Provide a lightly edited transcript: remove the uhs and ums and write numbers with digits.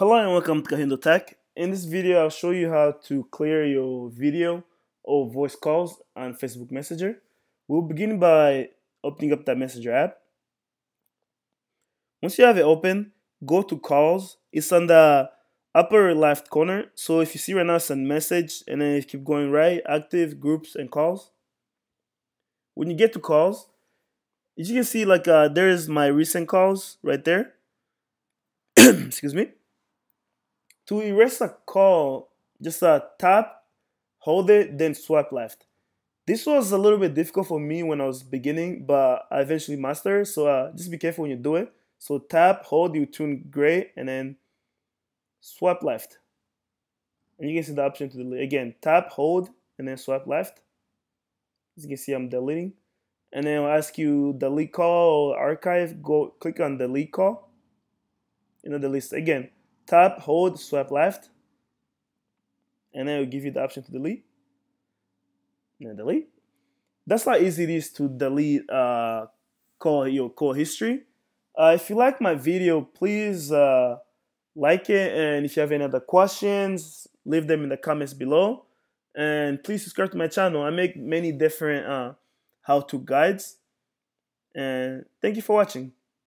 Hello and welcome to Kahindo Tech. In this video, I'll show you how to clear your video or voice calls on Facebook Messenger. We'll begin by opening up that Messenger app. Once you have it open, go to calls. It's on the upper left corner. So if you see right now, send message, and then if you keep going right, active, groups, and calls. When you get to calls, as you can see, like there is my recent calls right there. Excuse me. To erase a call, just tap, hold it, then swipe left. This was a little bit difficult for me when I was beginning, but I eventually mastered. So just be careful when you do it. So tap, hold, you turn gray, and then swipe left. And you can see the option to delete. Again, tap, hold, and then swipe left. As you can see, I'm deleting. And then it'll ask you delete call or archive. Go click on delete call. You know, the list again. Tap, hold, swipe left, and then it will give you the option to delete. And delete. That's how easy it is to delete your call history. If you like my video, please like it, and if you have any other questions, leave them in the comments below. And please subscribe to my channel. I make many different how-to guides. And thank you for watching.